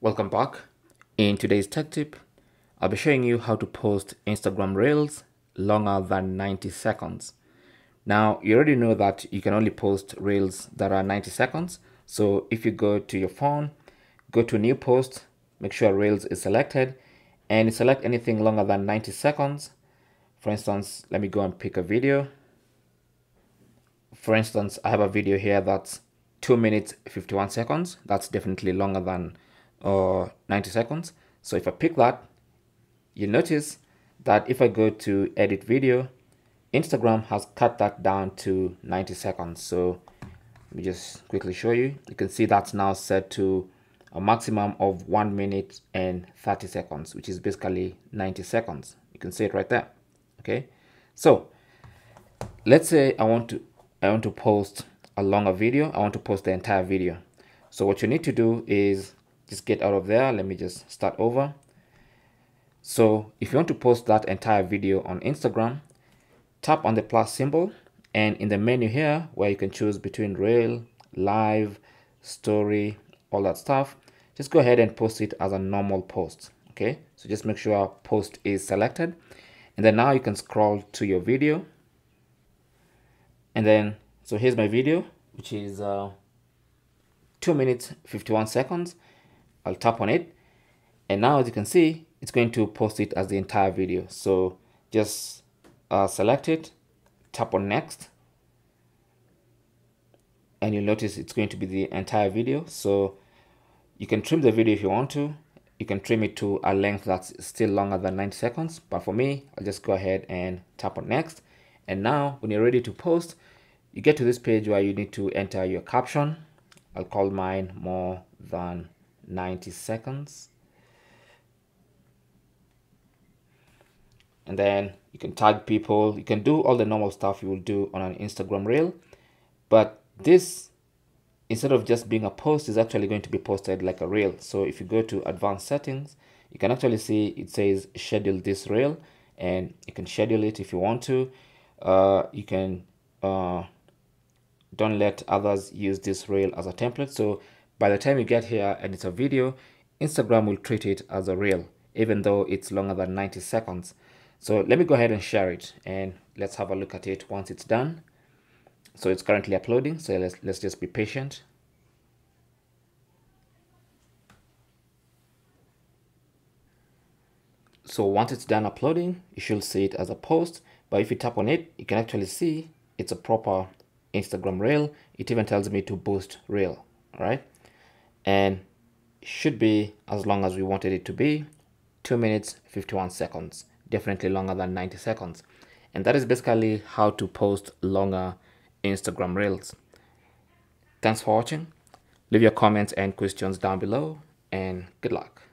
Welcome back. In today's tech tip, I'll be showing you how to post Instagram Reels longer than 90 seconds. Now, you already know that you can only post Reels that are 90 seconds. So if you go to your phone, go to new post, make sure Reels is selected and select anything longer than 90 seconds. For instance, let me go and pick a video. For instance, I have a video here that's 2 minutes, 51 seconds. That's definitely longer than 90 seconds. So if I pick that, you'll notice that if I go to edit video, Instagram has cut that down to 90 seconds. So let me just quickly show you. You can see that's now set to a maximum of 1 minute and 30 seconds, which is basically 90 seconds. You can see it right there. Okay. So let's say I want to post a longer video. I want to post the entire video. So what you need to do is just get out of there. Let me just start over. So if you want to post that entire video on Instagram, tap on the plus symbol, and in the menu here where you can choose between reel, live, story, all that stuff, just go ahead and post it as a normal post. Okay, so just make sure post is selected, and then now you can scroll to your video. And then, so here's my video, which is 2 minutes, 51 seconds. I'll tap on it, and now as you can see, it's going to post it as the entire video. So just select it, tap on next, and you'll notice it's going to be the entire video. So you can trim the video if you want to. You can trim it to a length that's still longer than 90 seconds. But for me, I'll just go ahead and tap on next. And now when you're ready to post, you get to this page where you need to enter your caption. I'll call mine more than 90 seconds. And then you can tag people. You can do all the normal stuff you will do on an Instagram reel. But this, instead of just being a post, is actually going to be posted like a reel. So if you go to advanced settings, you can actually see it says schedule this reel, and you can schedule it if you want to. You can don't let others use this reel as a template. So by the time you get here and it's a video, Instagram will treat it as a reel, even though it's longer than 90 seconds. So let me go ahead and share it, and let's have a look at it once it's done. So it's currently uploading. So let's just be patient. So once it's done uploading, you should see it as a post. But if you tap on it, you can actually see it's a proper Instagram reel. It even tells me to boost reel, right? And should be as long as we wanted it to be, 2 minutes, 51 seconds. Definitely longer than 90 seconds. And that is basically how to post longer Instagram reels. Thanks for watching. Leave your comments and questions down below, and good luck.